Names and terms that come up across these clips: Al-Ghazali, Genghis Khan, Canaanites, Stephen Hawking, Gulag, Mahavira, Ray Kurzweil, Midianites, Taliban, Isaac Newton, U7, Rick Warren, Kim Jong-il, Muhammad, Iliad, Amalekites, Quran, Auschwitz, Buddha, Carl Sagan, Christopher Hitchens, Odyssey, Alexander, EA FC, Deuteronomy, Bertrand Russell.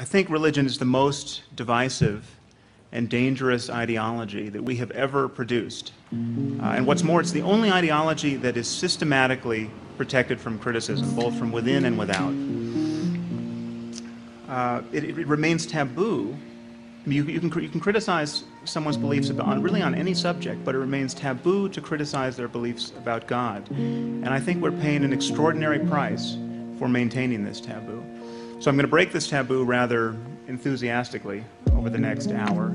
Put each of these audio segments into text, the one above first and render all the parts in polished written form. I think religion is the most divisive and dangerous ideology that we have ever produced. And what's more, it's the only ideology that is systematically protected from criticism, both from within and without. It remains taboo. I mean, you can criticize someone's beliefs about, really on any subject, but it remains taboo to criticize their beliefs about God. And I think we're paying an extraordinary price for maintaining this taboo. So I'm going to break this taboo rather enthusiastically over the next hour.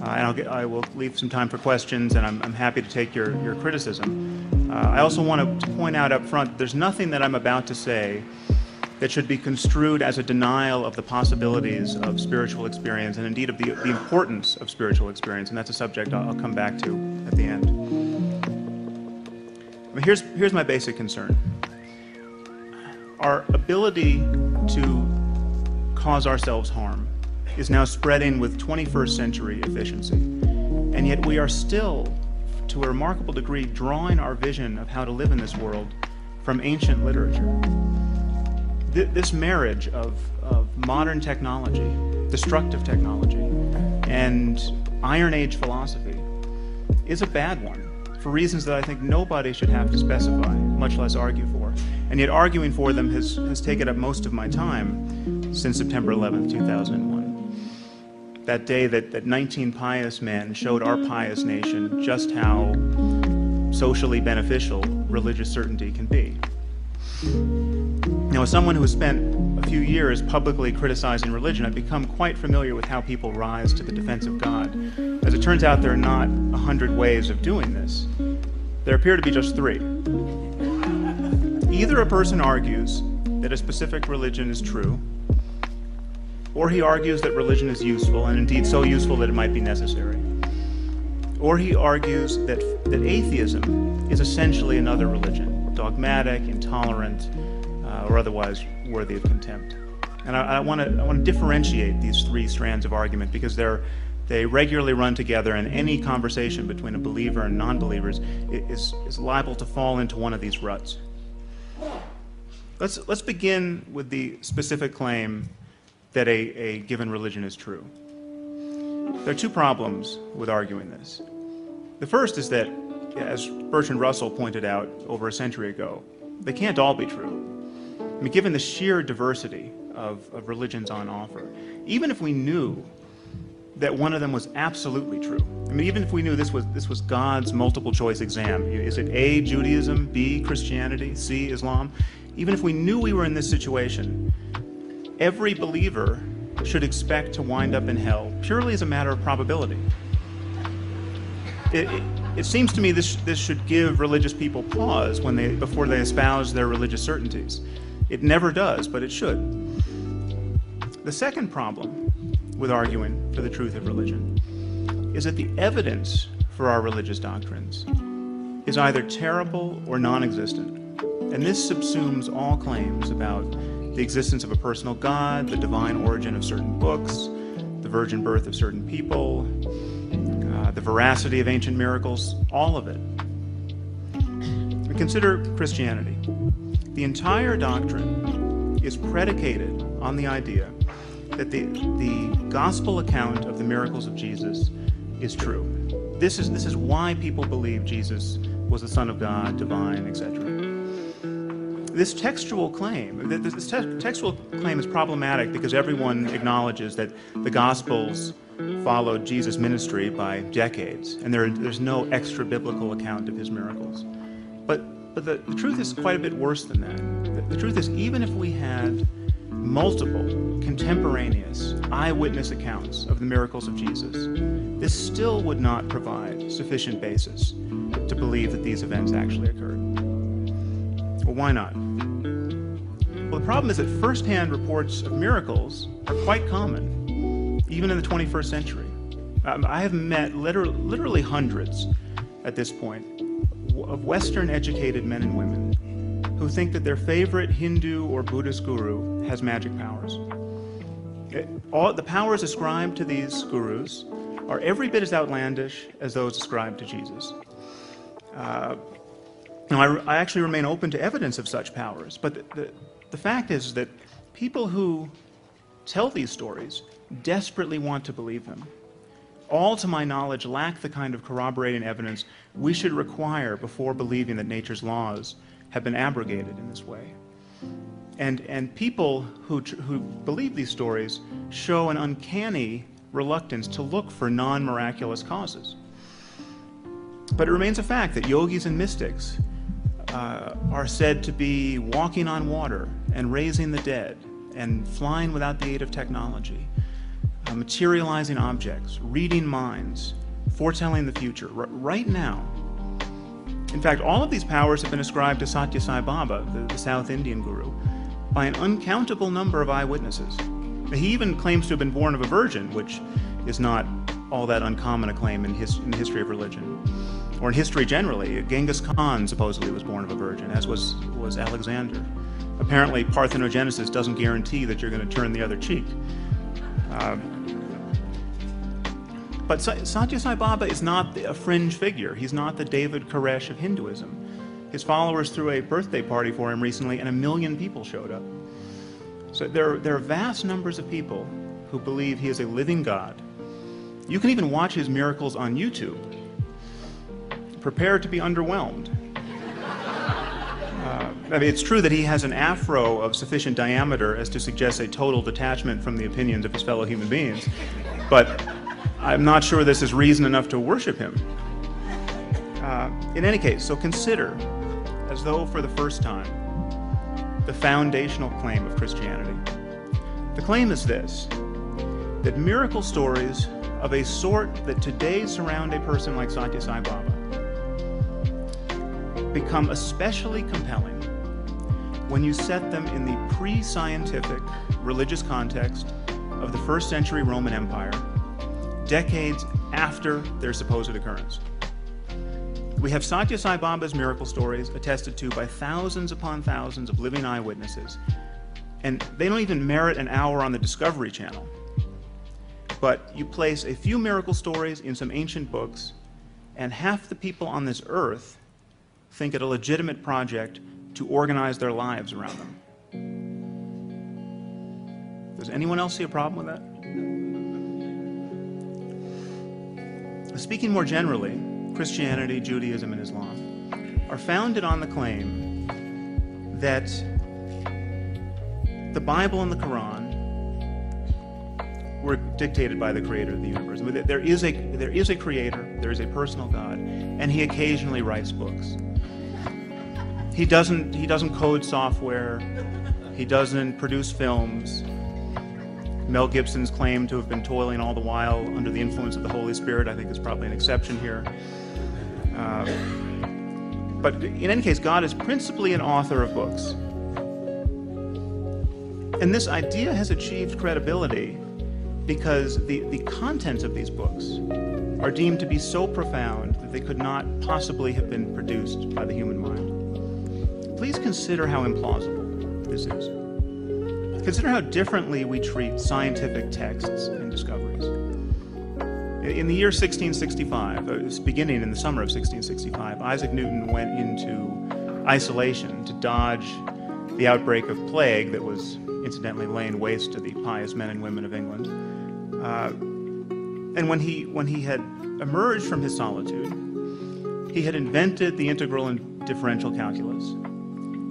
I will leave some time for questions, and I'm happy to take your criticism. I also want to point out up front, there's nothing that I'm about to say that should be construed as a denial of the possibilities of spiritual experience, and indeed of the importance of spiritual experience, and that's a subject I'll come back to at the end. I mean, here's my basic concern. Our ability to cause ourselves harm is now spreading with 21st century efficiency, and yet we are still, to a remarkable degree, drawing our vision of how to live in this world from ancient literature. This marriage of modern technology, destructive technology, and Iron Age philosophy is a bad one for reasons that I think nobody should have to specify, much less argue for. And yet arguing for them has taken up most of my time since September 11th, 2001. That day that 19 pious men showed our pious nation just how socially beneficial religious certainty can be. Now, as someone who has spent a few years publicly criticizing religion, I've become quite familiar with how people rise to the defense of God. As it turns out, there are not 100 ways of doing this. There appear to be just three. Either a person argues that a specific religion is true, or he argues that religion is useful, and indeed so useful that it might be necessary. Or he argues that atheism is essentially another religion, dogmatic, intolerant, or otherwise worthy of contempt. And I want to differentiate these three strands of argument because they regularly run together, and any conversation between a believer and non-believers is liable to fall into one of these ruts. Let's begin with the specific claim that a given religion is true. There are two problems with arguing this. The first is that, as Bertrand Russell pointed out over a century ago, they can't all be true. I mean, given the sheer diversity of religions on offer, even if we knew that one of them was absolutely true, I mean, even if we knew this was God's multiple choice exam, is it A, Judaism, B, Christianity, C, Islam, even if we knew we were in this situation, every believer should expect to wind up in hell purely as a matter of probability. It seems to me this should give religious people pause before they espouse their religious certainties. It never does, but it should. The second problem with arguing for the truth of religion is that the evidence for our religious doctrines is either terrible or non-existent. And this subsumes all claims about the existence of a personal God, the divine origin of certain books, the virgin birth of certain people, the veracity of ancient miracles, all of it. And consider Christianity. The entire doctrine is predicated on the idea that the gospel account of the miracles of Jesus is true. This is why people believe Jesus was the Son of God, divine, etc. This textual claim is problematic because everyone acknowledges that the Gospels followed Jesus' ministry by decades, and there's no extra-biblical account of his miracles. But the truth is quite a bit worse than that. The truth is, even if we had multiple contemporaneous eyewitness accounts of the miracles of Jesus, this still would not provide sufficient basis to believe that these events actually occurred. Well, why not? Well, the problem is that first-hand reports of miracles are quite common, even in the 21st century. I have met literally hundreds at this point of Western-educated men and women who think that their favorite Hindu or Buddhist guru has magic powers. All the powers ascribed to these gurus are every bit as outlandish as those ascribed to Jesus. Now, I actually remain open to evidence of such powers, but the fact is that people who tell these stories desperately want to believe them. All, to my knowledge, lack the kind of corroborating evidence we should require before believing that nature's laws have been abrogated in this way. And people who believe these stories show an uncanny reluctance to look for non-miraculous causes. But it remains a fact that yogis and mystics are said to be walking on water and raising the dead and flying without the aid of technology, materializing objects, reading minds, foretelling the future, right now. In fact, all of these powers have been ascribed to Satya Sai Baba, the South Indian guru, by an uncountable number of eyewitnesses. He even claims to have been born of a virgin, which is not all that uncommon a claim in the history of religion, or in history generally. Genghis Khan supposedly was born of a virgin, as was Alexander. Apparently, parthenogenesis doesn't guarantee that you're going to turn the other cheek. But Satya Sai Baba is not a fringe figure. He's not the David Koresh of Hinduism. His followers threw a birthday party for him recently, and 1 million people showed up. So there are vast numbers of people who believe he is a living God. You can even watch his miracles on YouTube. Prepare to be underwhelmed. I mean, it's true that he has an afro of sufficient diameter as to suggest a total detachment from the opinions of his fellow human beings, but I'm not sure this is reason enough to worship him. In any case, so consider, as though for the first time, the foundational claim of Christianity. The claim is this: that miracle stories of a sort that today surround a person like Satya Sai Baba become especially compelling when you set them in the pre-scientific religious context of the 1st century Roman Empire, decades after their supposed occurrence. We have Satya Sai Baba's miracle stories attested to by thousands upon thousands of living eyewitnesses, and they don't even merit an hour on the Discovery Channel. But you place a few miracle stories in some ancient books, and half the people on this earth think it a legitimate project to organize their lives around them. Does anyone else see a problem with that? Speaking more generally, Christianity, Judaism, and Islam are founded on the claim that the Bible and the Quran were dictated by the creator of the universe. There is a creator, there is a personal God, and he occasionally writes books. He doesn't code software, he doesn't produce films. Mel Gibson's claim to have been toiling all the while under the influence of the Holy Spirit, I think, is probably an exception here. But in any case, God is principally an author of books. And this idea has achieved credibility because the contents of these books are deemed to be so profound that they could not possibly have been produced by the human mind. Please consider how implausible this is. Consider how differently we treat scientific texts and discoveries. In the year 1665, beginning in the summer of 1665, Isaac Newton went into isolation to dodge the outbreak of plague that was incidentally laying waste to the pious men and women of England. And when he had emerged from his solitude, he had invented the integral and differential calculus.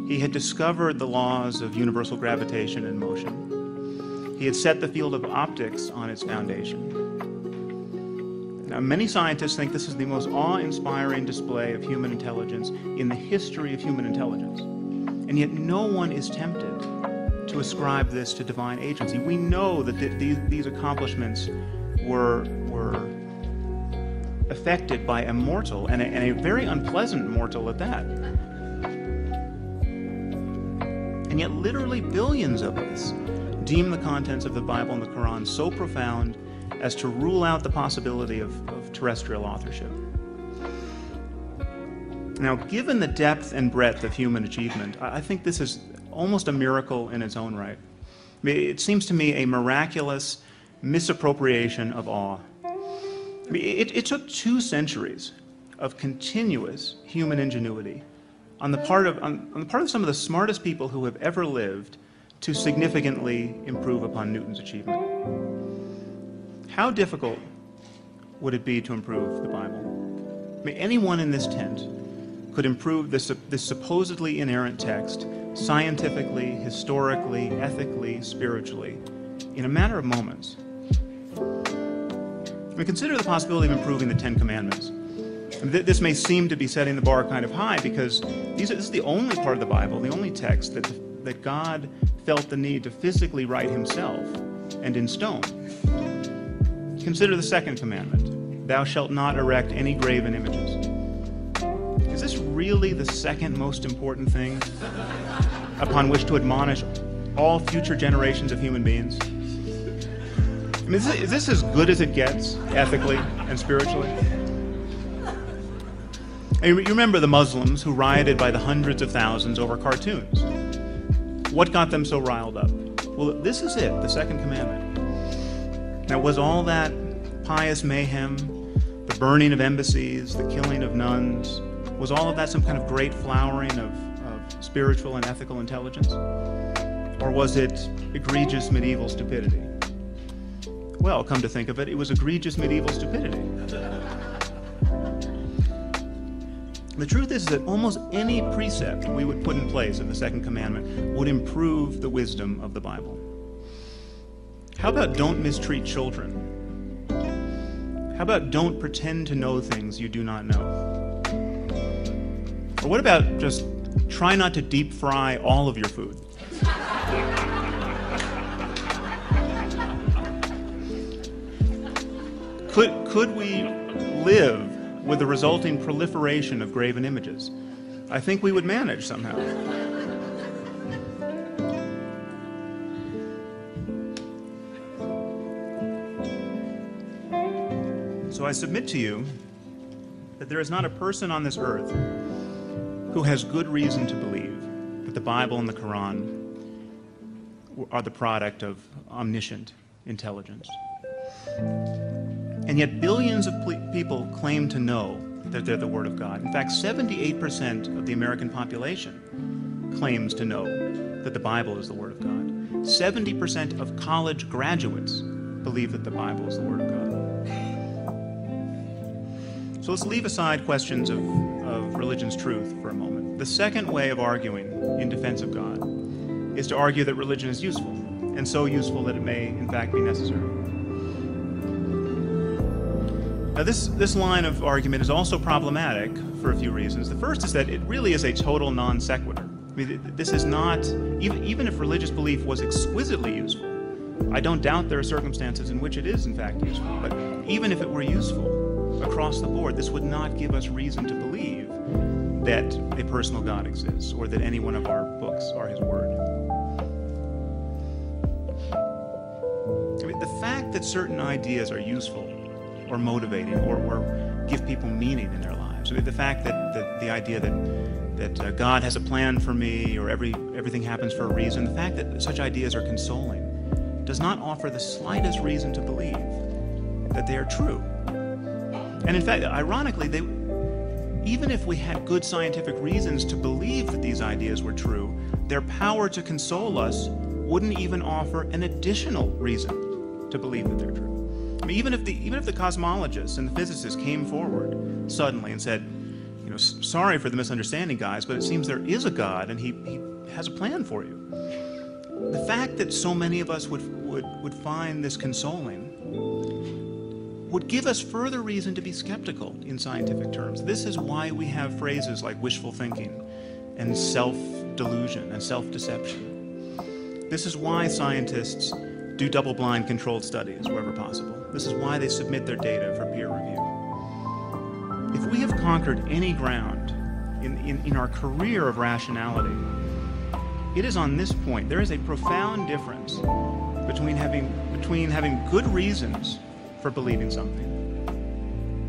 He had discovered the laws of universal gravitation and motion. He had set the field of optics on its foundation. Now, many scientists think this is the most awe-inspiring display of human intelligence in the history of human intelligence. And yet no one is tempted to ascribe this to divine agency. We know that these accomplishments were effected by a mortal, and a very unpleasant mortal at that. And yet literally billions of us deem the contents of the Bible and the Quran so profound as to rule out the possibility of terrestrial authorship. Now, given the depth and breadth of human achievement, I think this is almost a miracle in its own right. It seems to me a miraculous misappropriation of awe. It took 2 centuries of continuous human ingenuity on the part of some of the smartest people who have ever lived to significantly improve upon Newton's achievement. How difficult would it be to improve the Bible? I mean, anyone in this tent could improve this supposedly inerrant text scientifically, historically, ethically, spiritually, in a matter of moments. I mean, consider the possibility of improving the Ten Commandments. I mean, this may seem to be setting the bar kind of high because this is the only part of the Bible, the only text that God felt the need to physically write himself and in stone. Consider the second commandment, thou shalt not erect any graven images. Is this really the second most important thing upon which to admonish all future generations of human beings? I mean, is this as good as it gets, ethically and spiritually? And you remember the Muslims who rioted by the hundreds of thousands over cartoons. What got them so riled up? Well, this is it, the second commandment. Now, was all that pious mayhem, the burning of embassies, the killing of nuns, was all of that some kind of great flowering of spiritual and ethical intelligence? Or was it egregious medieval stupidity? Well, come to think of it, it was egregious medieval stupidity. The truth is that almost any precept we would put in place of the Second Commandment would improve the wisdom of the Bible. How about don't mistreat children? How about don't pretend to know things you do not know? Or what about just try not to deep fry all of your food? Could we live with the resulting proliferation of graven images? I think we would manage somehow. So I submit to you that there is not a person on this earth who has good reason to believe that the Bible and the Quran are the product of omniscient intelligence. And yet billions of people claim to know that they're the Word of God. In fact, 78% of the American population claims to know that the Bible is the Word of God. 70% of college graduates believe that the Bible is the Word of God. So let's leave aside questions of religion's truth for a moment. The second way of arguing in defense of God is to argue that religion is useful, and so useful that it may, in fact, be necessary. Now, this line of argument is also problematic for a few reasons. The first is that it really is a total non sequitur. I mean, this is not, even if religious belief was exquisitely useful, I don't doubt there are circumstances in which it is, in fact, useful, but even if it were useful, across the board, this would not give us reason to believe that a personal God exists or that any one of our books are his word. I mean, the fact that certain ideas are useful or motivating or give people meaning in their lives, I mean, the fact that the idea that God has a plan for me or everything happens for a reason, the fact that such ideas are consoling does not offer the slightest reason to believe that they are true. And in fact, ironically, even if we had good scientific reasons to believe that these ideas were true, their power to console us wouldn't even offer an additional reason to believe that they're true. I mean, even if the cosmologists and the physicists came forward suddenly and said, you know, sorry for the misunderstanding, guys, but it seems there is a God and he has a plan for you. The fact that so many of us would find this consoling would give us further reason to be skeptical in scientific terms. This is why we have phrases like wishful thinking and self-delusion and self-deception. This is why scientists do double-blind controlled studies wherever possible. This is why they submit their data for peer review. If we have conquered any ground in our career of rationality, it is on this point. There is a profound difference between having good reasons for believing something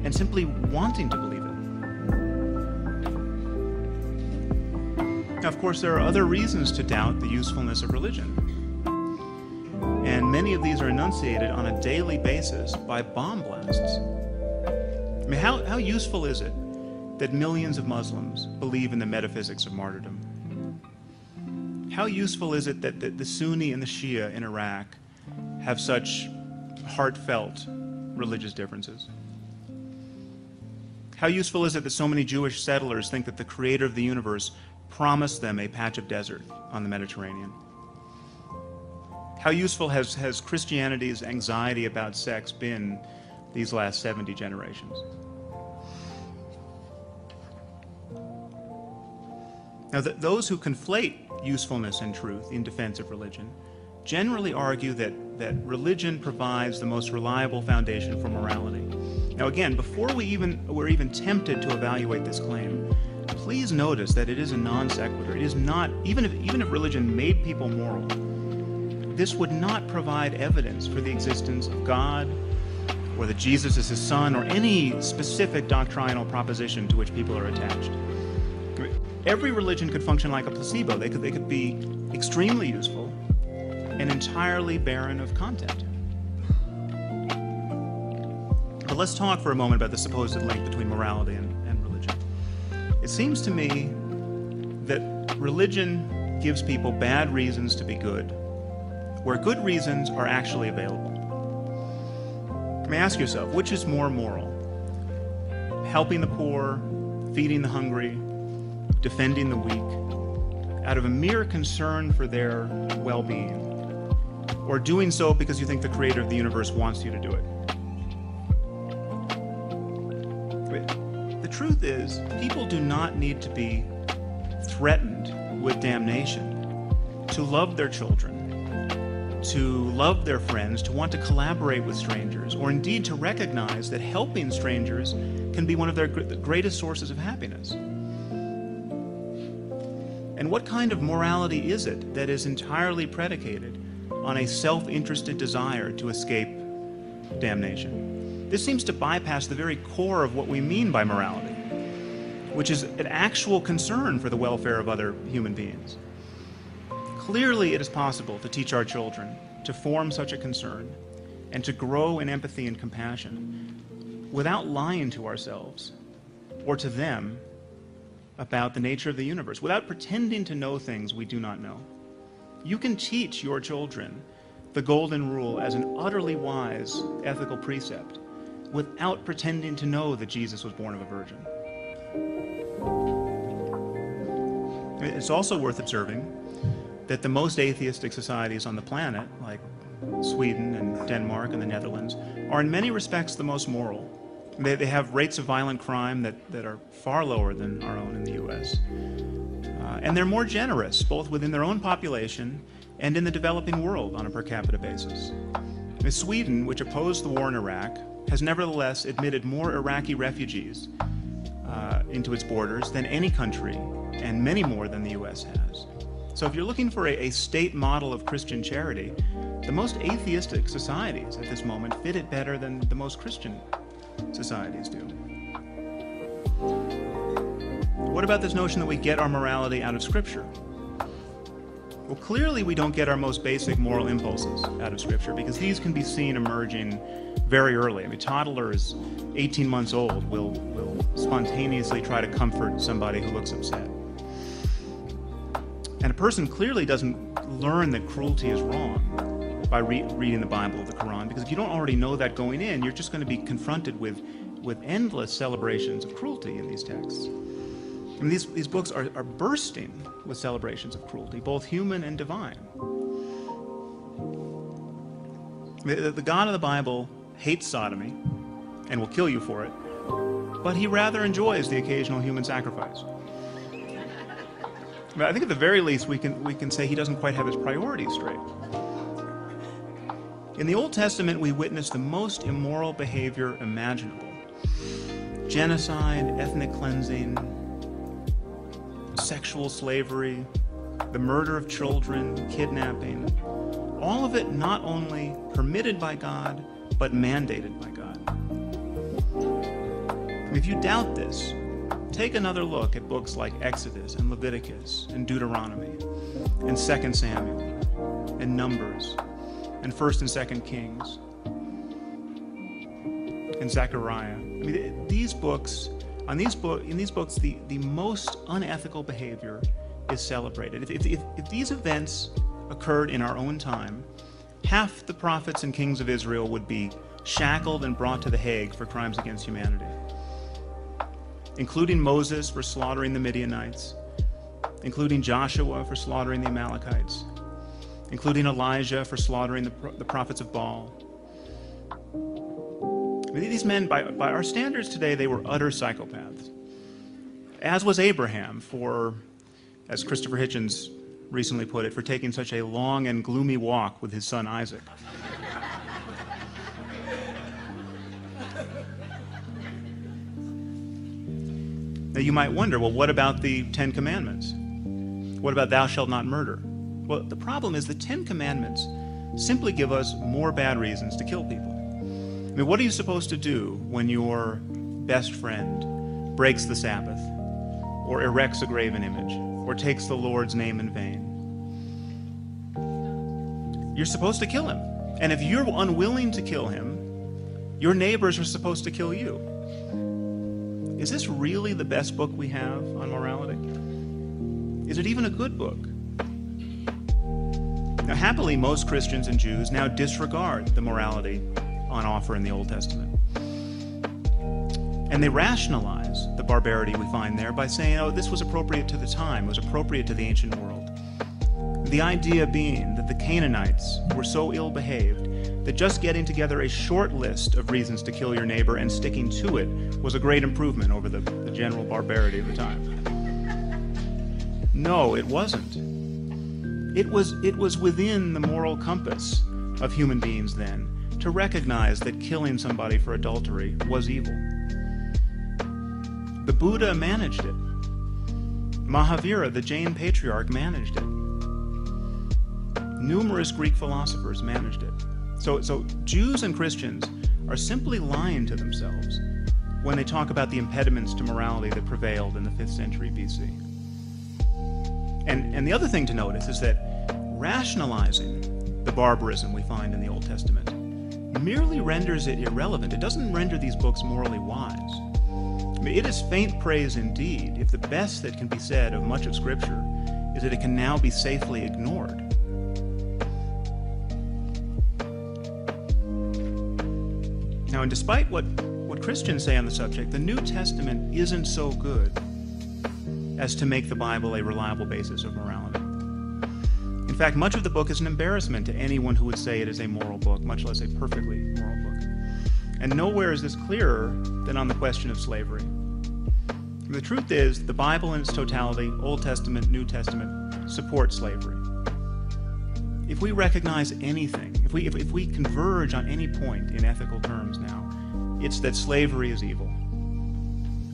and simply wanting to believe it. Now, of course, there are other reasons to doubt the usefulness of religion, and many of these are enunciated on a daily basis by bomb blasts. I mean, how useful is it that millions of Muslims believe in the metaphysics of martyrdom? How useful is it that the Sunni and the Shia in Iraq have such heartfelt religious differences? How useful is it that so many Jewish settlers think that the creator of the universe promised them a patch of desert on the Mediterranean? How useful has Christianity's anxiety about sex been these last 70 generations? Now, those who conflate usefulness and truth in defense of religion generally argue that religion provides the most reliable foundation for morality. Now again, before we're even tempted to evaluate this claim, please notice that it is a non sequitur. It is not, even if religion made people moral, this would not provide evidence for the existence of God, or that Jesus is his son, or any specific doctrinal proposition to which people are attached. Every religion could function like a placebo. They could be extremely useful and entirely barren of content. But let's talk for a moment about the supposed link between morality and religion. It seems to me that religion gives people bad reasons to be good, where good reasons are actually available. You may ask yourself, which is more moral? Helping the poor, feeding the hungry, defending the weak, out of a mere concern for their well-being, or doing so because you think the creator of the universe wants you to do it? The truth is, people do not need to be threatened with damnation to love their children, to love their friends, to want to collaborate with strangers, or indeed to recognize that helping strangers can be one of their greatest sources of happiness. And what kind of morality is it that is entirely predicated on a self-interested desire to escape damnation? This seems to bypass the very core of what we mean by morality, which is an actual concern for the welfare of other human beings. Clearly, it is possible to teach our children to form such a concern and to grow in empathy and compassion without lying to ourselves or to them about the nature of the universe, without pretending to know things we do not know. You can teach your children the golden rule as an utterly wise ethical precept without pretending to know that Jesus was born of a virgin. It's also worth observing that the most atheistic societies on the planet, like Sweden and Denmark and the Netherlands, are in many respects the most moral. They have rates of violent crime that are far lower than our own in the US. And they're more generous, both within their own population and in the developing world on a per capita basis. Sweden, which opposed the war in Iraq, has nevertheless admitted more Iraqi refugees into its borders than any country, and many more than the US has. So if you're looking for a state model of Christian charity, the most atheistic societies at this moment fit it better than the most Christian societies do. What about this notion that we get our morality out of Scripture? Well, clearly we don't get our most basic moral impulses out of Scripture, because these can be seen emerging very early. I mean, toddlers 18 months old will spontaneously try to comfort somebody who looks upset. And a person clearly doesn't learn that cruelty is wrong by reading the Bible or the Quran, because if you don't already know that going in, you're just going to be confronted with endless celebrations of cruelty in these texts. I mean, these books are bursting with celebrations of cruelty, both human and divine. The God of the Bible hates sodomy and will kill you for it, but he rather enjoys the occasional human sacrifice. I think at the very least we can say he doesn't quite have his priorities straight. In the Old Testament, we witness the most immoral behavior imaginable. Genocide, ethnic cleansing, sexual slavery, the murder of children, kidnapping. All of it not only permitted by God, but mandated by God. If you doubt this, take another look at books like Exodus and Leviticus and Deuteronomy and 2 Samuel and Numbers and 1 and 2 Kings and Zechariah. I mean, these books, in these books, the most unethical behavior is celebrated. If these events occurred in our own time, half the prophets and kings of Israel would be shackled and brought to The Hague for crimes against humanity, including Moses for slaughtering the Midianites, including Joshua for slaughtering the Amalekites, including Elijah for slaughtering the prophets of Baal. These men, by our standards today, they were utter psychopaths, as was Abraham for, as Christopher Hitchens recently put it, for taking such a long and gloomy walk with his son Isaac. Now you might wonder, well, what about the 10 Commandments? What about thou shalt not murder? Well, the problem is the 10 Commandments simply give us more bad reasons to kill people. I mean, what are you supposed to do when your best friend breaks the Sabbath, or erects a graven image, or takes the Lord's name in vain? You're supposed to kill him. And if you're unwilling to kill him, your neighbors are supposed to kill you. Is this really the best book we have on morality? Is it even a good book? Now, happily, most Christians and Jews now disregard the morality on offer in the Old Testament. And they rationalize the barbarity we find there by saying, oh, this was appropriate to the time, it was appropriate to the ancient world. The idea being that the Canaanites were so ill-behaved that just getting together a short list of reasons to kill your neighbor and sticking to it was a great improvement over the general barbarity of the time. No, it wasn't. It was within the moral compass of human beings then to recognize that killing somebody for adultery was evil. The Buddha managed it. Mahavira, the Jain patriarch, managed it. Numerous Greek philosophers managed it. So Jews and Christians are simply lying to themselves when they talk about the impediments to morality that prevailed in the 5th century BC. And the other thing to notice is that rationalizing the barbarism we find in the Old Testament merely renders it irrelevant. It doesn't render these books morally wise. It is faint praise indeed if the best that can be said of much of Scripture is that it can now be safely ignored. Now, and despite what Christians say on the subject, the New Testament isn't so good as to make the Bible a reliable basis of morality. In fact, much of the book is an embarrassment to anyone who would say it is a moral book, much less a perfectly moral book. And nowhere is this clearer than on the question of slavery. The truth is, the Bible in its totality, Old Testament, New Testament, supports slavery. If we recognize anything, if we converge on any point in ethical terms now, it's that slavery is evil.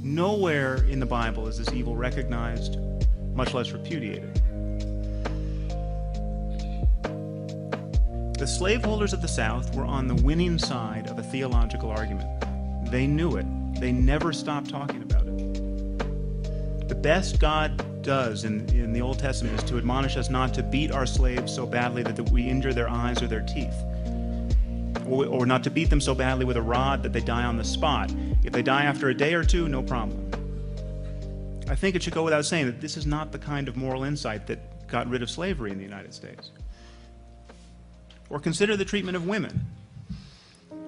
Nowhere in the Bible is this evil recognized, much less repudiated. The slaveholders of the South were on the winning side of a theological argument. They knew it. They never stopped talking about it. The best God does in the Old Testament is to admonish us not to beat our slaves so badly that we injure their eyes or their teeth, or not to beat them so badly with a rod that they die on the spot. If they die after a day or two, no problem. I think it should go without saying that this is not the kind of moral insight that got rid of slavery in the United States. Or consider the treatment of women.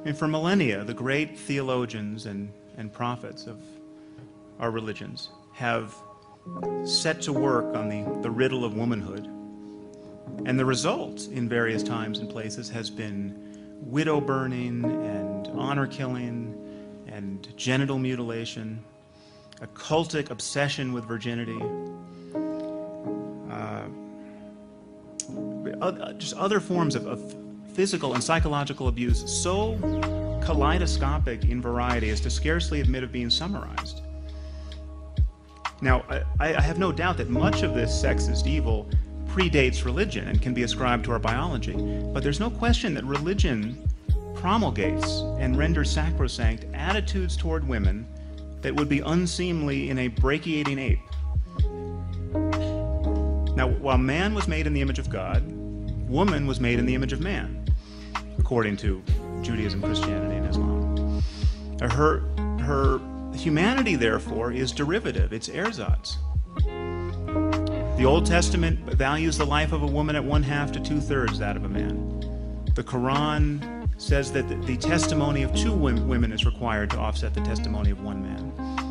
And for millennia, the great theologians and prophets of our religions have set to work on the riddle of womanhood. And the result in various times and places has been widow burning and honor killing and genital mutilation, a cultic obsession with virginity, just other forms of physical and psychological abuse, so kaleidoscopic in variety as to scarcely admit of being summarized. Now, I have no doubt that much of this sexist evil predates religion and can be ascribed to our biology, but there's no question that religion promulgates and renders sacrosanct attitudes toward women that would be unseemly in a brachiating ape. Now, while man was made in the image of God, woman was made in the image of man, according to Judaism, Christianity, and Islam. Her humanity, therefore, is derivative. It's ersatz. The The Old Testament values the life of a woman at 1/2 to 2/3 that of a man. The Quran says that the testimony of two women is required to offset the testimony of one man.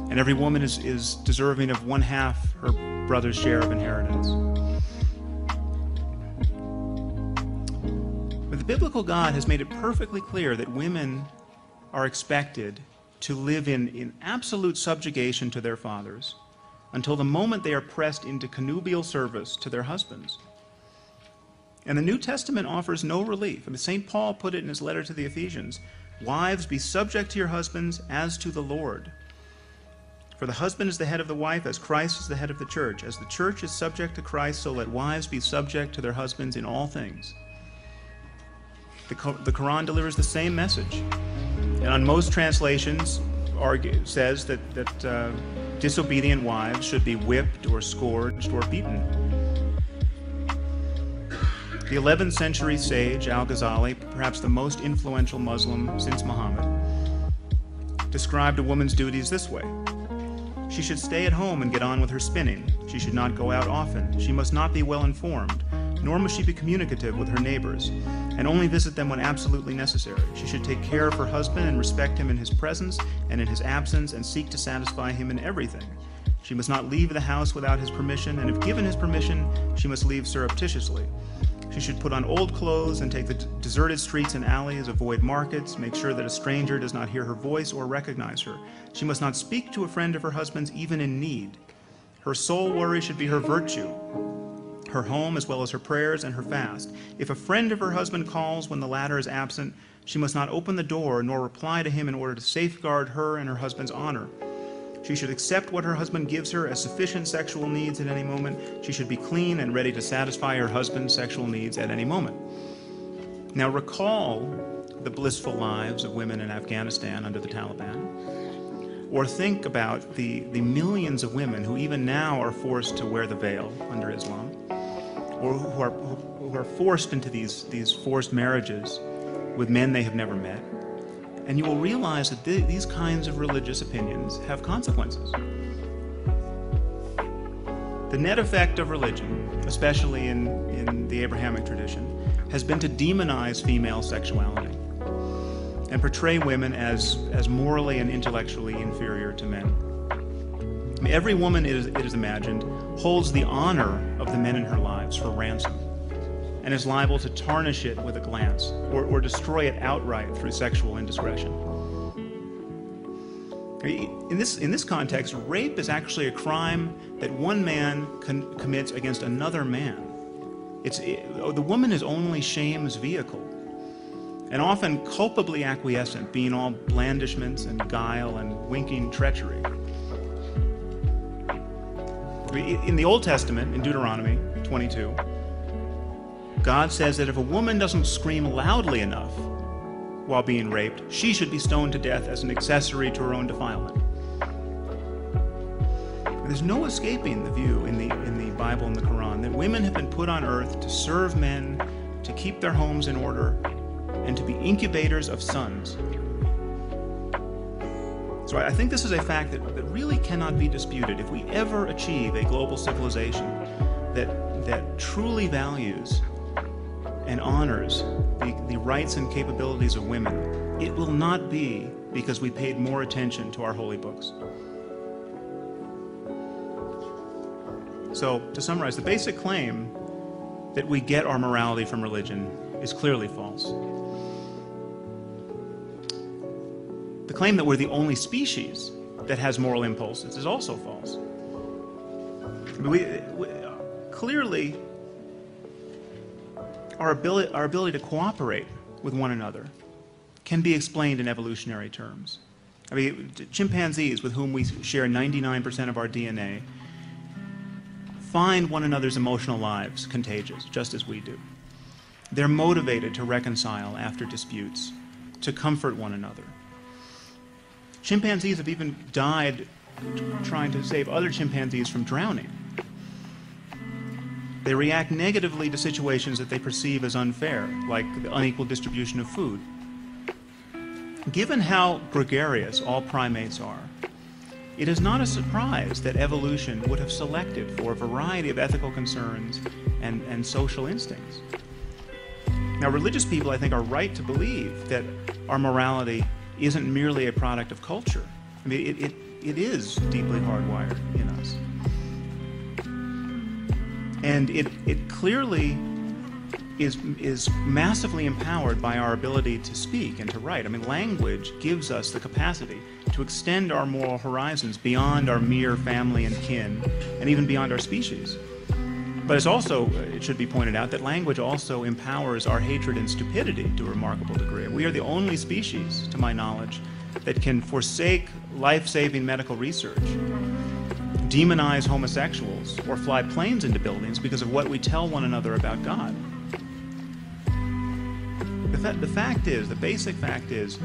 And every woman is deserving of 1/2 her brother's share of inheritance. But the biblical God has made it perfectly clear that women are expected to live in absolute subjugation to their fathers, until the moment they are pressed into connubial service to their husbands. And the New Testament offers no relief. I mean, St. Paul put it in his letter to the Ephesians, "Wives, be subject to your husbands as to the Lord. For the husband is the head of the wife, as Christ is the head of the church. As the church is subject to Christ, so let wives be subject to their husbands in all things." The Quran delivers the same message. And on most translations, says that disobedient wives should be whipped or scourged or beaten. The 11th century sage Al-Ghazali, perhaps the most influential Muslim since Muhammad, described a woman's duties this way. She should stay at home and get on with her spinning. She should not go out often. She must not be well informed, nor must she be communicative with her neighbors, and only visit them when absolutely necessary. She should take care of her husband and respect him in his presence and in his absence, and seek to satisfy him in everything. She must not leave the house without his permission, and if given his permission, she must leave surreptitiously. She should put on old clothes and take the deserted streets and alleys, avoid markets, make sure that a stranger does not hear her voice or recognize her. She must not speak to a friend of her husband's, even in need. Her sole worry should be her virtue, her home, as well as her prayers and her fast. If a friend of her husband calls when the latter is absent, she must not open the door nor reply to him in order to safeguard her and her husband's honor. She should accept what her husband gives her as sufficient sexual needs at any moment. She should be clean and ready to satisfy her husband's sexual needs at any moment. Now recall the blissful lives of women in Afghanistan under the Taliban, or think about the millions of women who even now are forced to wear the veil under Islam, or who are forced into these forced marriages with men they have never met. And you will realize that these kinds of religious opinions have consequences. The net effect of religion, especially in the Abrahamic tradition, has been to demonize female sexuality and portray women as morally and intellectually inferior to men. I mean, every woman, it is imagined, holds the honor of the men in her lives for ransom, and is liable to tarnish it with a glance, or destroy it outright through sexual indiscretion. In this context, rape is actually a crime that one man commits against another man. The woman is only shame's vehicle, and often culpably acquiescent, being all blandishments and guile and winking treachery. In the Old Testament, in Deuteronomy 22, God says that if a woman doesn't scream loudly enough while being raped, she should be stoned to death as an accessory to her own defilement. There's no escaping the view in the Bible and the Quran that women have been put on earth to serve men, to keep their homes in order, and to be incubators of sons. So I think this is a fact that really cannot be disputed. If we ever achieve a global civilization that truly values and honors the rights and capabilities of women, it will not be because we paid more attention to our holy books. So, to summarize, the basic claim that we get our morality from religion is clearly false. The claim that we're the only species that has moral impulses is also false. We clearly, our ability to cooperate with one another can be explained in evolutionary terms. I mean, chimpanzees, with whom we share 99% of our DNA, find one another's emotional lives contagious, just as we do. They're motivated to reconcile after disputes, to comfort one another. Chimpanzees have even died trying to save other chimpanzees from drowning. They react negatively to situations that they perceive as unfair, like the unequal distribution of food. Given how gregarious all primates are, It is not a surprise that evolution would have selected for a variety of ethical concerns and social instincts. Now, religious people, I think, are right to believe that our morality isn't merely a product of culture. I mean, it is deeply hardwired in us. And it clearly is massively empowered by our ability to speak and to write. I mean, language gives us the capacity to extend our moral horizons beyond our mere family and kin, and even beyond our species. But it's also, it should be pointed out, that language also empowers our hatred and stupidity to a remarkable degree. We are the only species, to my knowledge, that can forsake life-saving medical research, demonize homosexuals, or fly planes into buildings because of what we tell one another about God. The basic fact is,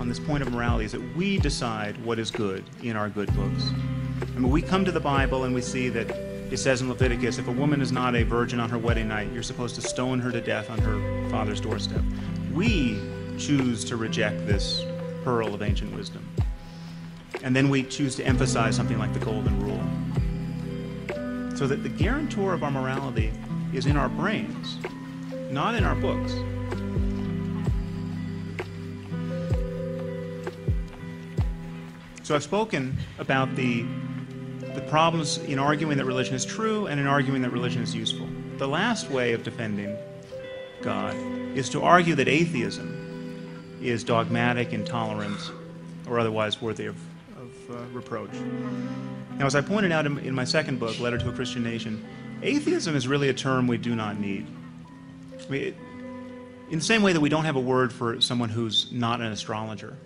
on this point of morality, is that we decide what is good in our good books. I mean, we come to the Bible and we see that it says in Leviticus, if a woman is not a virgin on her wedding night, you're supposed to stone her to death on her father's doorstep. We choose to reject this pearl of ancient wisdom. And then we choose to emphasize something like the golden rule. So that the guarantor of our morality is in our brains, not in our books. So I've spoken about the problems in arguing that religion is true and in arguing that religion is useful. The last way of defending God is to argue that atheism is dogmatic, intolerant, or otherwise worthy of reproach. Now, as I pointed out in my second book, Letter to a Christian Nation, atheism is really a term we do not need. I mean, in the same way that we don't have a word for someone who's not an astrologer.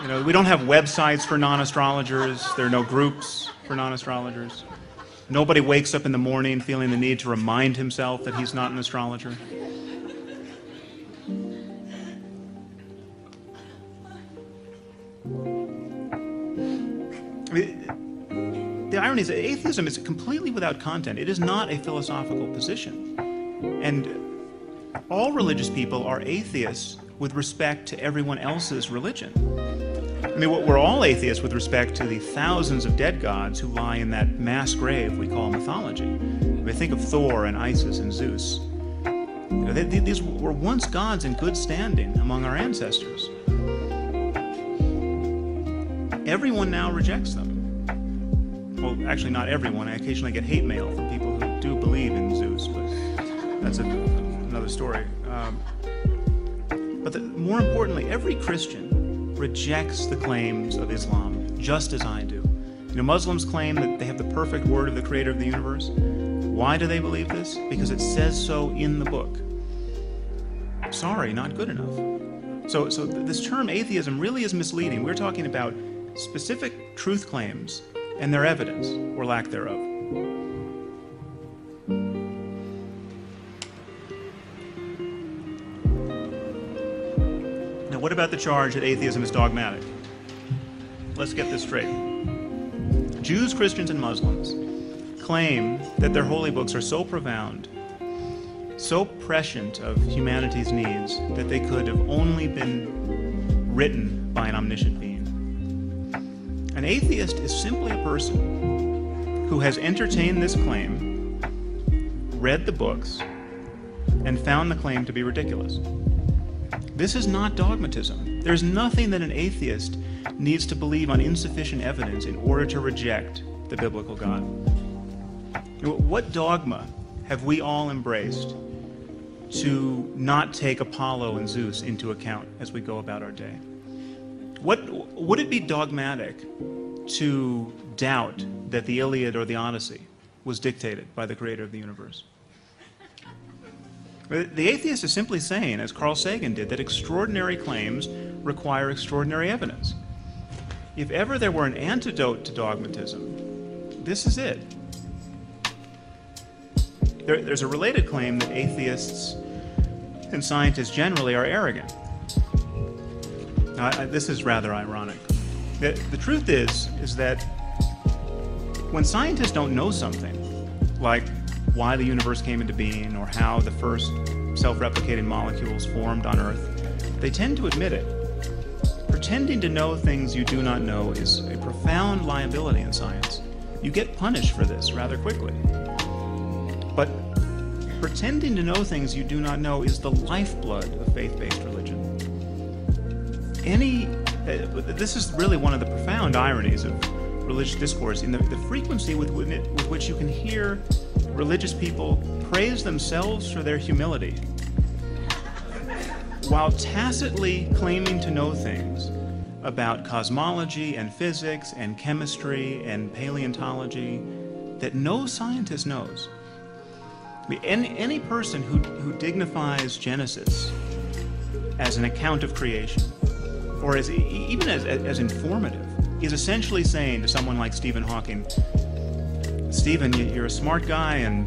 You know, we don't have websites for non-astrologers. There are no groups for non-astrologers. Nobody wakes up in the morning feeling the need to remind himself that he's not an astrologer. I mean, the irony is that atheism is completely without content. It is not a philosophical position. And all religious people are atheists with respect to everyone else's religion. I mean, we're all atheists with respect to the thousands of dead gods who lie in that mass grave we call mythology. I mean, think of Thor and Isis and Zeus. You know, these were once gods in good standing among our ancestors. Everyone now rejects them. Well, actually not everyone. I occasionally get hate mail from people who do believe in Zeus, but that's another story. But more importantly, every Christian rejects the claims of Islam, just as I do. You know, Muslims claim that they have the perfect word of the creator of the universe. Why do they believe this? Because it says so in the book. Sorry, not good enough. So this term atheism really is misleading. We're talking about specific truth claims and their evidence, or lack thereof. What about the charge that atheism is dogmatic? Let's get this straight. Jews, Christians, and Muslims claim that their holy books are so profound, so prescient of humanity's needs, that they could have only been written by an omniscient being. An atheist is simply a person who has entertained this claim, read the books, and found the claim to be ridiculous. This is not dogmatism. There's nothing that an atheist needs to believe on insufficient evidence in order to reject the biblical God. What dogma have we all embraced to not take Apollo and Zeus into account as we go about our day? Would it be dogmatic to doubt that the Iliad or the Odyssey was dictated by the creator of the universe? The atheist is simply saying, as Carl Sagan did, that extraordinary claims require extraordinary evidence. If ever there were an antidote to dogmatism, this is it. There's a related claim that atheists and scientists generally are arrogant. Now, this is rather ironic. The truth is that when scientists don't know something, like why the universe came into being, or how the first self-replicating molecules formed on Earth, they tend to admit it, Pretending to know things you do not know is a profound liability in science. You get punished for this rather quickly. But pretending to know things you do not know is the lifeblood of faith-based religion. This is really one of the profound ironies of religious discourse, in the frequency with which you can hear religious people praise themselves for their humility, while tacitly claiming to know things about cosmology and physics and chemistry and paleontology that no scientist knows. I mean, any person who dignifies Genesis as an account of creation, or even as informative, is essentially saying to someone like Stephen Hawking, Stephen, you're a smart guy, and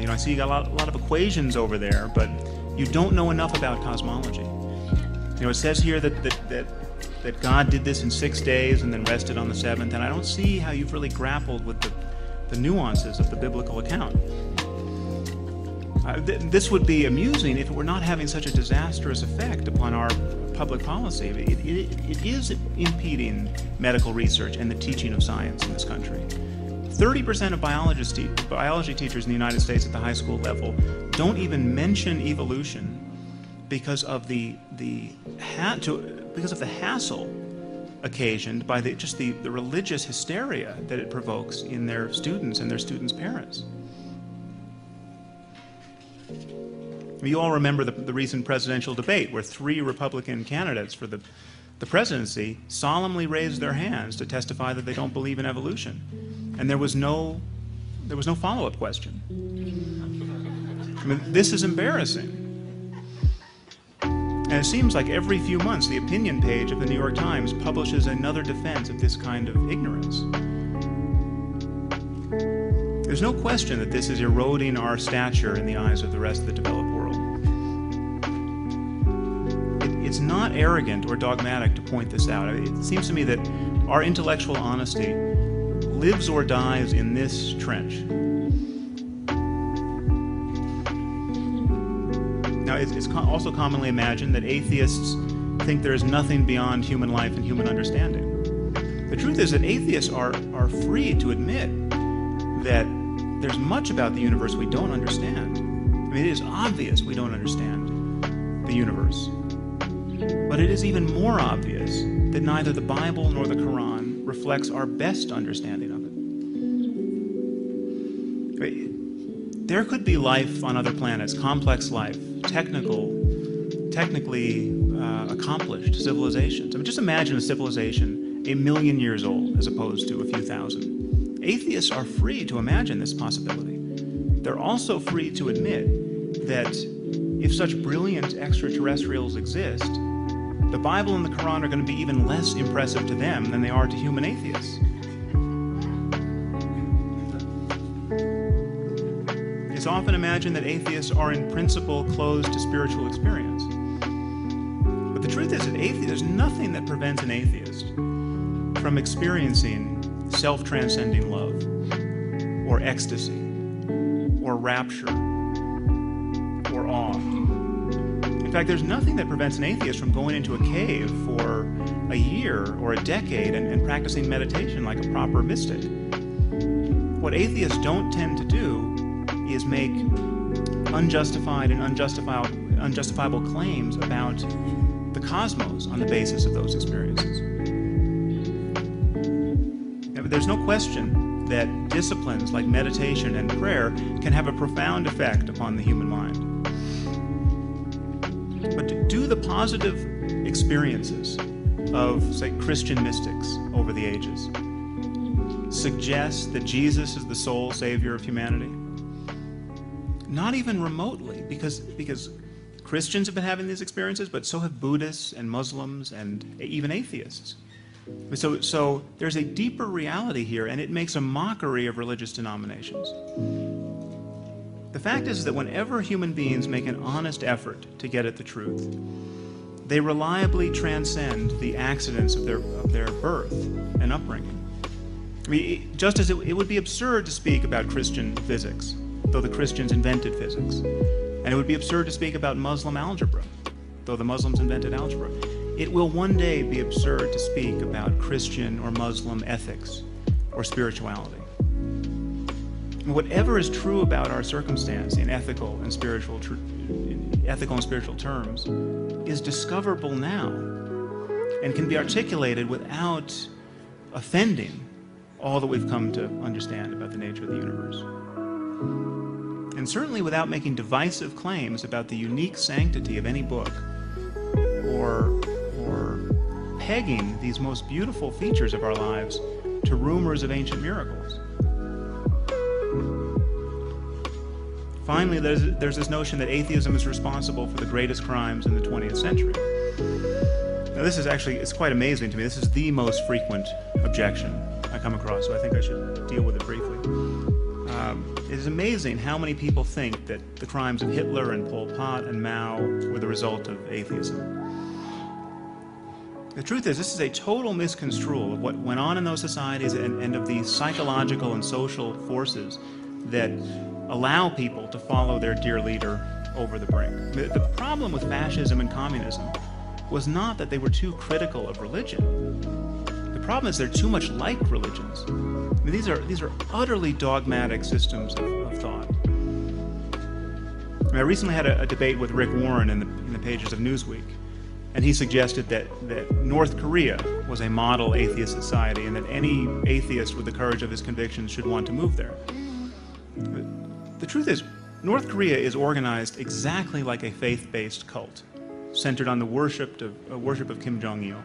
you know, I see you got a lot of equations over there, but you don't know enough about cosmology. You know, it says here that God did this in 6 days and then rested on the seventh, and I don't see how you've really grappled with the nuances of the biblical account. This would be amusing if it were not having such a disastrous effect upon our public policy. It is impeding medical research and the teaching of science in this country. 30% of biology teachers in the United States at the high school level don't even mention evolution because of the hassle occasioned by the religious hysteria that it provokes in their students and their students' parents. You all remember the recent presidential debate where 3 Republican candidates for the presidency solemnly raised their hands to testify that they don't believe in evolution, and there was no follow-up question. I mean, this is embarrassing. And it seems like every few months the opinion page of the New York Times publishes another defense of this kind of ignorance. There's no question that this is eroding our stature in the eyes of the rest of the developed world. It's not arrogant or dogmatic to point this out. It seems to me that our intellectual honesty lives or dies in this trench. Now, it's also commonly imagined that atheists think there is nothing beyond human life and human understanding. The truth is that atheists are free to admit that there's much about the universe we don't understand. I mean, it is obvious we don't understand the universe. But it is even more obvious that neither the Bible nor the Quran reflects our best understanding of it. There could be life on other planets, complex life, technically accomplished civilizations. I mean, just imagine a civilization 1 million years old as opposed to a few thousand. Atheists are free to imagine this possibility. They're also free to admit that if such brilliant extraterrestrials exist, the Bible and the Quran are going to be even less impressive to them than they are to human atheists. It's often imagined that atheists are in principle closed to spiritual experience. But the truth is that there's nothing that prevents an atheist from experiencing self-transcending love, or ecstasy, or rapture, or awe. In fact, there's nothing that prevents an atheist from going into a cave for a year or a decade and practicing meditation like a proper mystic. What atheists don't tend to do is make unjustified and unjustifiable claims about the cosmos on the basis of those experiences. There's no question that disciplines like meditation and prayer can have a profound effect upon the human mind. But do the positive experiences of, say, Christian mystics over the ages suggest that Jesus is the sole savior of humanity? Not even remotely, because Christians have been having these experiences, but so have Buddhists and Muslims and even atheists. So there's a deeper reality here, and it makes a mockery of religious denominations. The fact is that whenever human beings make an honest effort to get at the truth, they reliably transcend the accidents of their birth and upbringing. I mean, just as it would be absurd to speak about Christian physics, though the Christians invented physics, and it would be absurd to speak about Muslim algebra, though the Muslims invented algebra. It will one day be absurd to speak about Christian or Muslim ethics or spirituality. Whatever is true about our circumstance in ethical and spiritual terms is discoverable now and can be articulated without offending all that we've come to understand about the nature of the universe. And certainly without making divisive claims about the unique sanctity of any book or pegging these most beautiful features of our lives to rumors of ancient miracles. Finally, there's this notion that atheism is responsible for the greatest crimes in the 20th century. Now this is actually, it's quite amazing to me. This is the most frequent objection I come across, so I think I should deal with it briefly. It is amazing how many people think that the crimes of Hitler and Pol Pot and Mao were the result of atheism. The truth is, this is a total misconstrual of what went on in those societies and of the psychological and social forces that allow people to follow their dear leader over the brink. The problem with fascism and communism was not that they were too critical of religion. The problem is they're too much like religions. I mean, these are utterly dogmatic systems of thought. I recently had a debate with Rick Warren in the pages of Newsweek, and he suggested that North Korea was a model atheist society and that any atheist with the courage of his convictions should want to move there. The truth is, North Korea is organized exactly like a faith-based cult, centered on the worship of Kim Jong-il.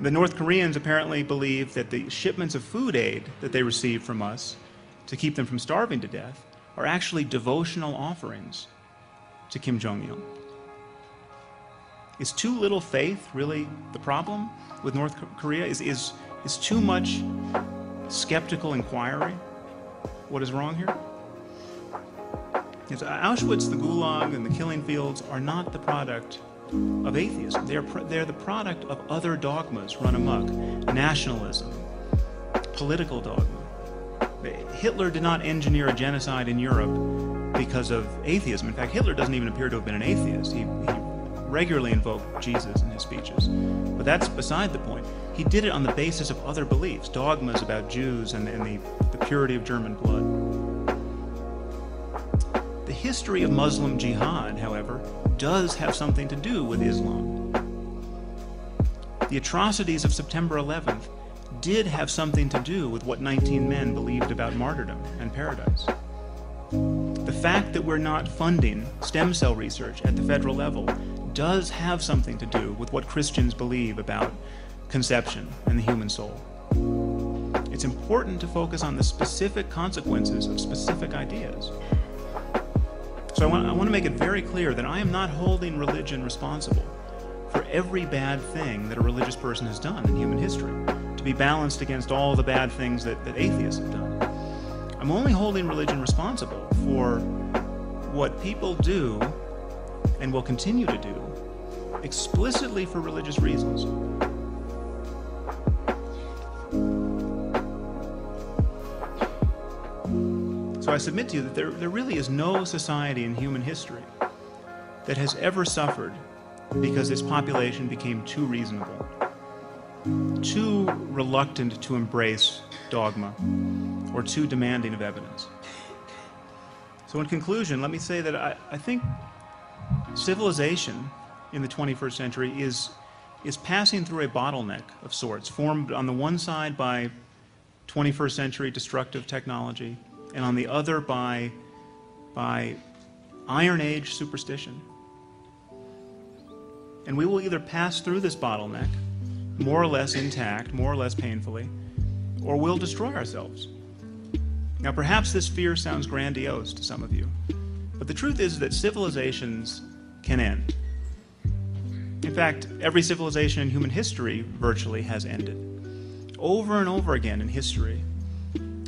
The North Koreans apparently believe that the shipments of food aid that they receive from us to keep them from starving to death are actually devotional offerings to Kim Jong-il. Is too little faith really the problem with North Korea? Is too much skeptical inquiry what is wrong here? Because Auschwitz, the Gulag, and the killing fields are not the product of atheism. They're the product of other dogmas run amok. Nationalism, political dogma. Hitler did not engineer a genocide in Europe because of atheism. In fact, Hitler doesn't even appear to have been an atheist. He regularly invoked Jesus in his speeches. But that's beside the point. He did it on the basis of other beliefs, dogmas about Jews and the purity of German blood. The history of Muslim jihad, however, does have something to do with Islam. The atrocities of September 11th did have something to do with what 19 men believed about martyrdom and paradise. The fact that we're not funding stem cell research at the federal level does have something to do with what Christians believe about conception and the human soul. It's important to focus on the specific consequences of specific ideas. So I want to make it very clear that I am not holding religion responsible for every bad thing that a religious person has done in human history, to be balanced against all the bad things that atheists have done. I'm only holding religion responsible for what people do, and will continue to do, explicitly for religious reasons. So I submit to you that there really is no society in human history that has ever suffered because its population became too reasonable, too reluctant to embrace dogma, or too demanding of evidence. So in conclusion, let me say that I think civilization in the 21st century is passing through a bottleneck of sorts, formed on the one side by 21st century destructive technology, and on the other by Iron Age superstition. And we will either pass through this bottleneck, more or less intact, more or less painfully, or we'll destroy ourselves. Now perhaps this fear sounds grandiose to some of you, but the truth is that civilizations can end. In fact, every civilization in human history virtually has ended. Over and over again in history,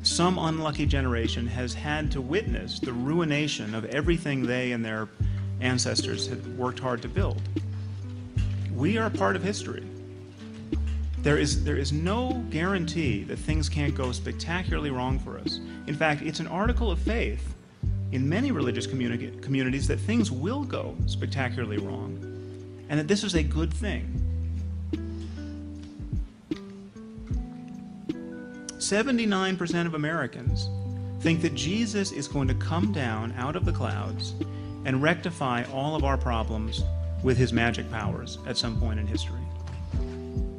some unlucky generation has had to witness the ruination of everything they and their ancestors had worked hard to build. We are part of history. There is no guarantee that things can't go spectacularly wrong for us. In fact, it's an article of faith in many religious communities that things will go spectacularly wrong, and that this is a good thing. 79% of Americans think that Jesus is going to come down out of the clouds and rectify all of our problems with his magic powers at some point in history.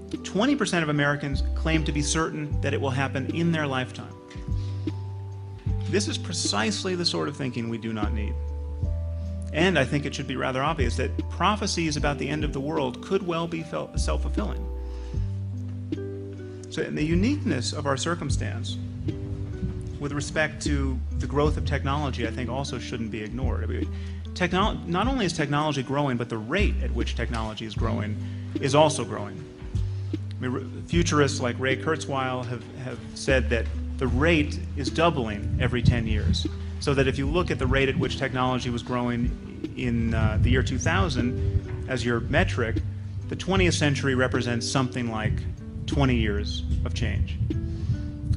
20% of Americans claim to be certain that it will happen in their lifetime. This is precisely the sort of thinking we do not need. And I think it should be rather obvious that prophecies about the end of the world could well be self-fulfilling. So in the uniqueness of our circumstance, with respect to the growth of technology, I think also shouldn't be ignored. I mean, not only is technology growing, but the rate at which technology is growing is also growing. I mean, futurists like Ray Kurzweil have said that the rate is doubling every 10 years. So that if you look at the rate at which technology was growing in the year 2000 as your metric, the 20th century represents something like 20 years of change.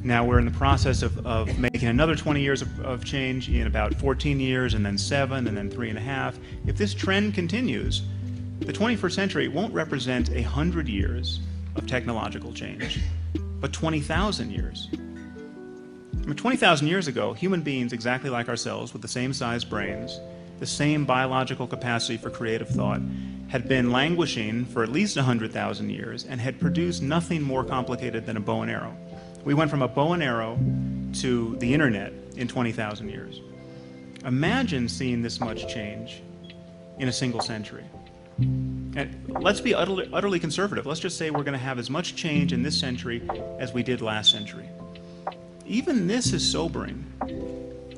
Now we're in the process of making another 20 years of change in about 14 years, and then 7, and then 3.5. If this trend continues, the 21st century won't represent 100 years of technological change, but 20,000 years. 20,000 years ago, human beings exactly like ourselves, with the same size brains, the same biological capacity for creative thought, had been languishing for at least 100,000 years and had produced nothing more complicated than a bow and arrow. We went from a bow and arrow to the internet in 20,000 years. Imagine seeing this much change in a single century. And let's be utterly conservative. Let's just say we're going to have as much change in this century as we did last century. Even this is sobering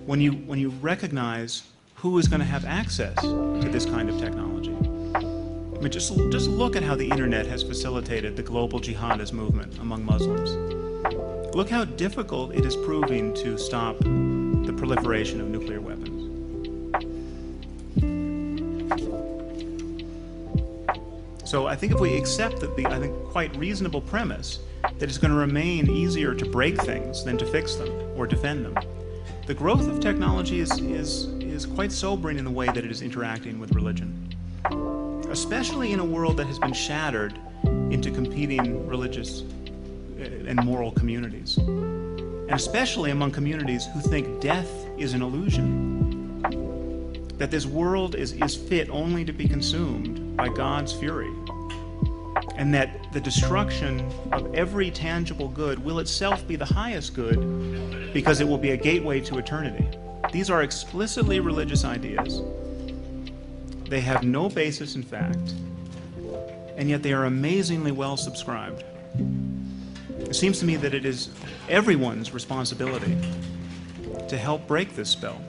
when you recognize who is going to have access to this kind of technology. I mean, just look at how the internet has facilitated the global jihadist movement among Muslims. Look how difficult it is proving to stop the proliferation of nuclear weapons. So I think if we accept that quite reasonable premise that it's going to remain easier to break things than to fix them or defend them, the growth of technology is quite sobering in the way that it is interacting with religion, especially in a world that has been shattered into competing religious and moral communities, and especially among communities who think death is an illusion, that this world is fit only to be consumed by God's fury, and that the destruction of every tangible good will itself be the highest good because it will be a gateway to eternity. These are explicitly religious ideas. They have no basis in fact, and yet they are amazingly well subscribed. It seems to me that it is everyone's responsibility to help break this spell.